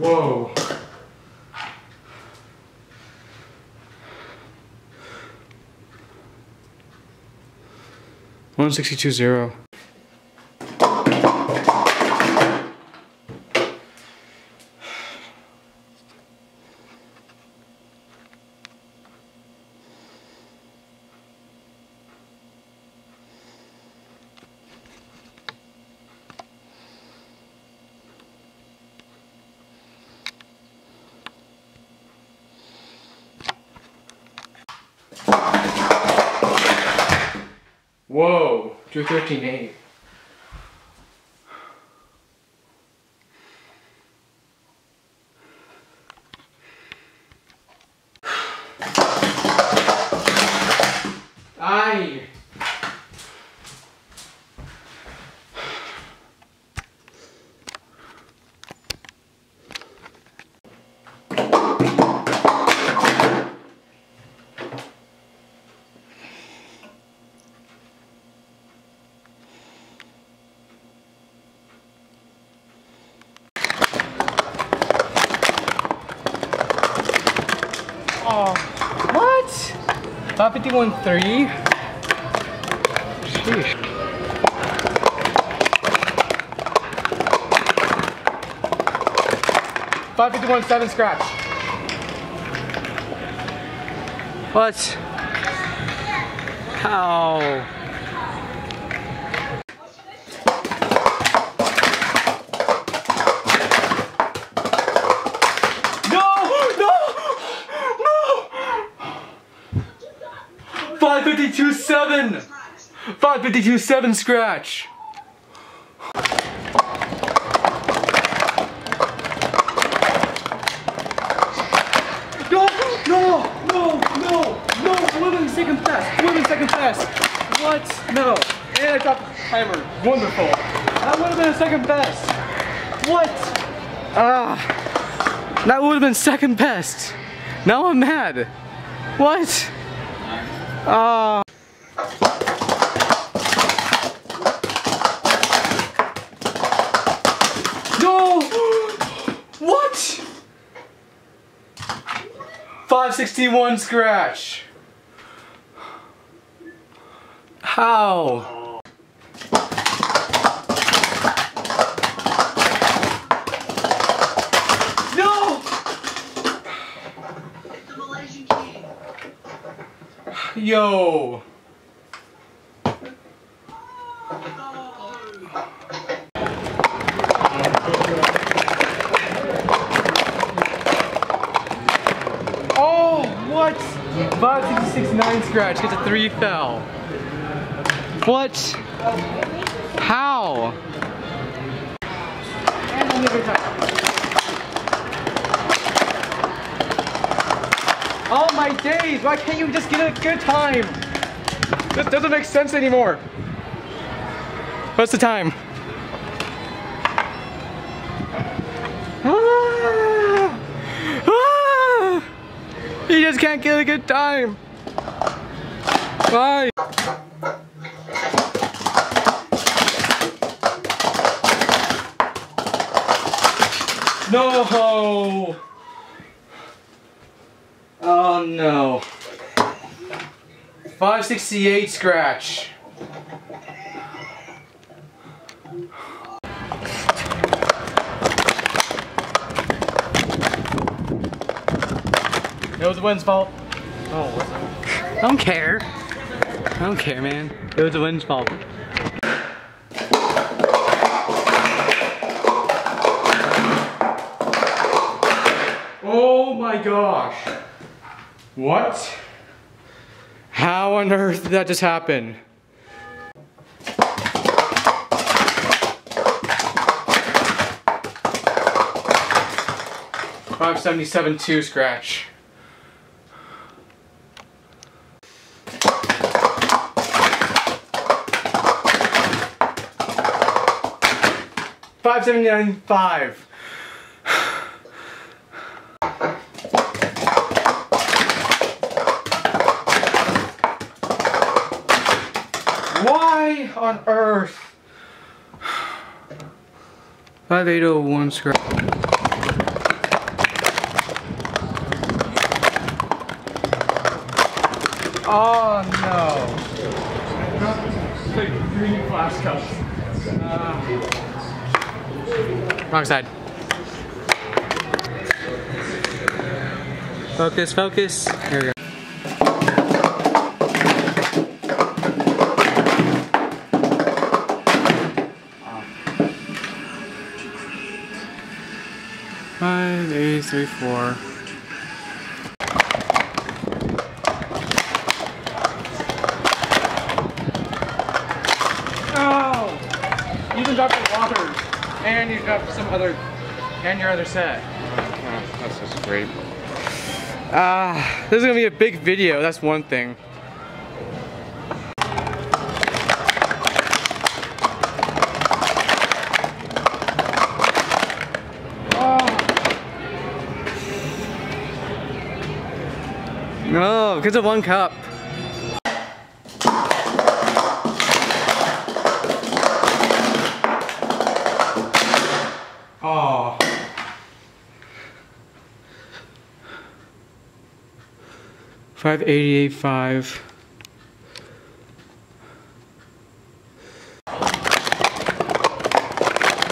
Whoa. $162.0. Whoa, 213.8. Aye. Oh, what? 551.3? Sheesh. $551.7 scratch. What? How? $552.7! $552.7 scratch! No! Women second fast! What? No! And I dropped the timer. Wonderful! That would have been a second best! What? Ah! That would have been second best! Now I'm mad! What? No! What? 561 scratch. How? No! The Malaysian king. Yo! Oh, what? 566.9 scratch gets a 3 foul. What? How? And another time. Oh my days, why can't you just get a good time? This doesn't make sense anymore. What's the time? You just can't get a good time. Bye. No. Oh no. 568 scratch. It was the wind's fault. Oh, what's that? I don't care. I don't care, man. It was the wind's fault. Oh my gosh. What? How on earth did that just happen? $577.2 scratch. $579.5. Why on earth? 5801 scratch. Oh no. Big green flash cups. Wrong side. Focus, focus. Here we go. Five, eight, three, four. Oh! You can drop the blockers, and you drop some other, and your other set. Oh, that's just great. This is gonna be a big video, that's one thing. Oh. No, because of one cup. Oh. $5.88.5. $5.88.6.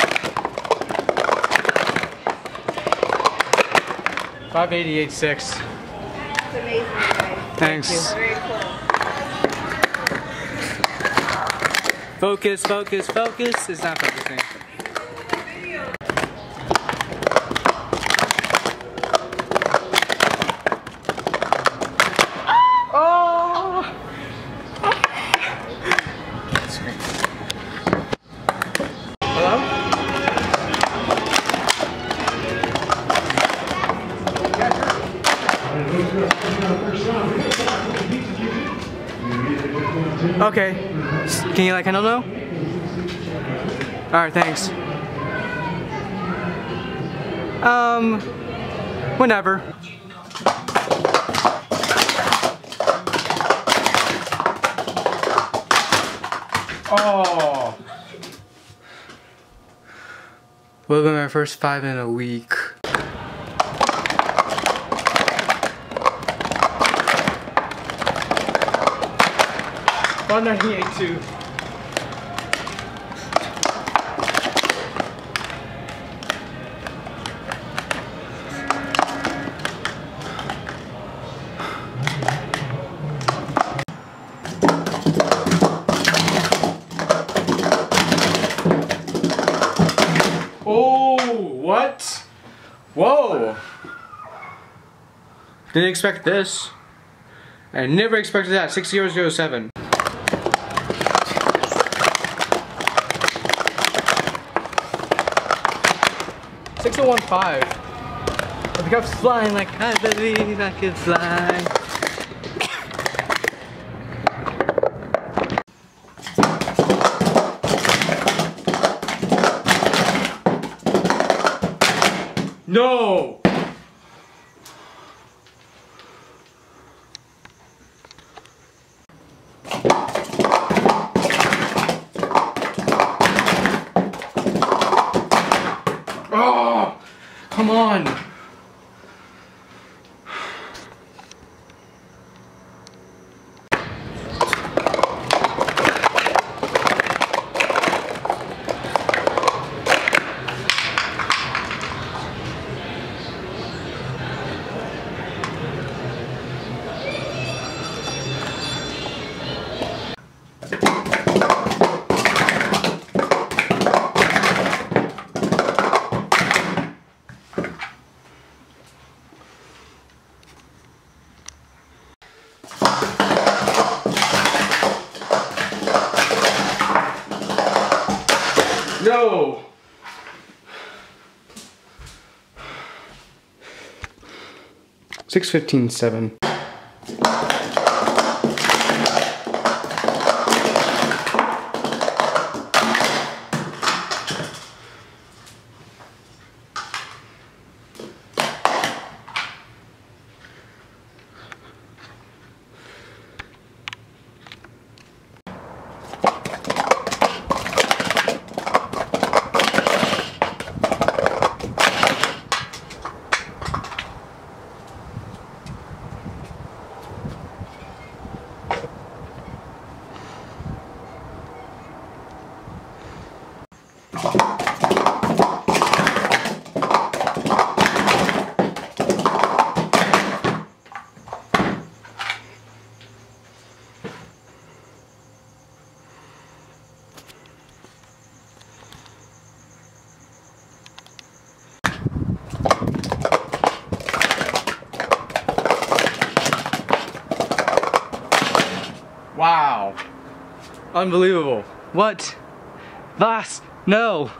That's amazing, guys. Thanks. Very cool. Focus, focus, focus. It's not focusing. Okay. Can you let Kendall know? Alright, thanks. Whenever. Oh. Will be my first $5 in a week. $1.98.2. Oh, what? Whoa! Didn't expect this. I never expected that. 6007. $6.015. The cup's flying like I believe I can fly. No. Come on! No! $6.15.7. Unbelievable. What? Vas, no.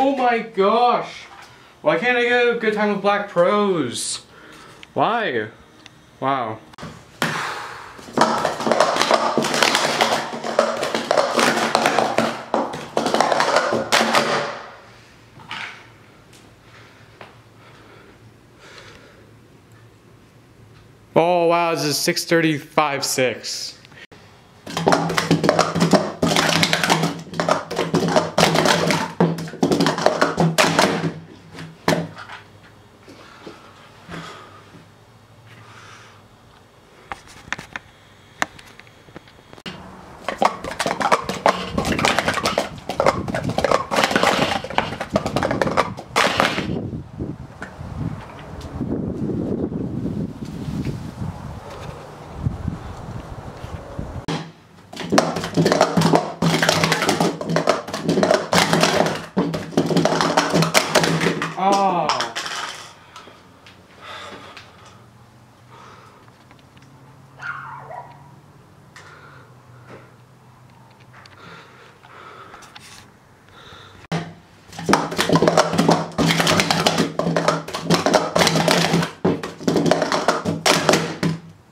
Oh my gosh! Why can't I get a good time with Black Pros? Why? Wow. Oh wow, this is 6:35.6.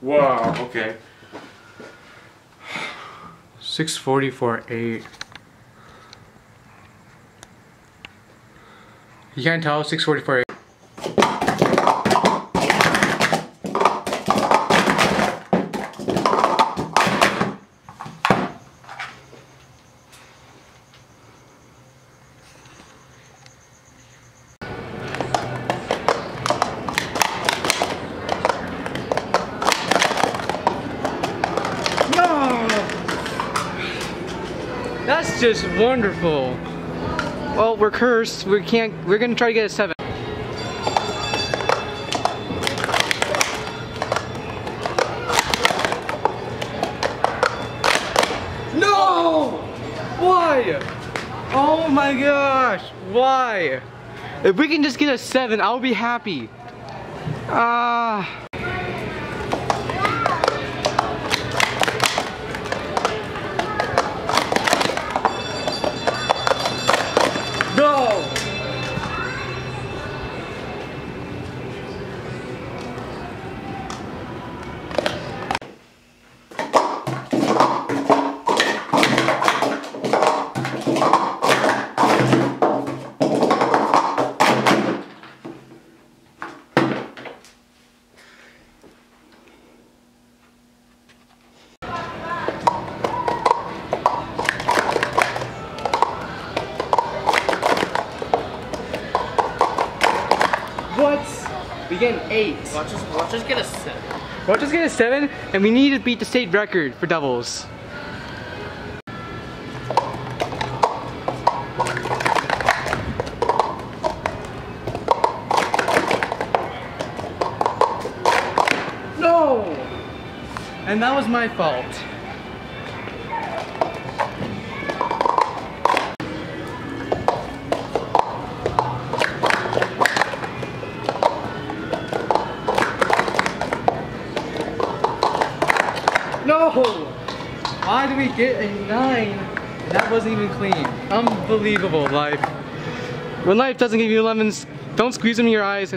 Wow, okay. 6:44.8. You can't tell, 6:44.8. That's just wonderful. Well, we're cursed. We can't. We're gonna try to get a 7. No! Why? Oh my gosh! Why? If we can just get a 7, I'll be happy. Ah. We get an 8. Watch us get a 7. Watch us get a 7, and we need to beat the state record for doubles. No! And that was my fault. No! Why did we get a 9? That wasn't even clean. Unbelievable life. When life doesn't give you lemons, don't squeeze them in your eyes and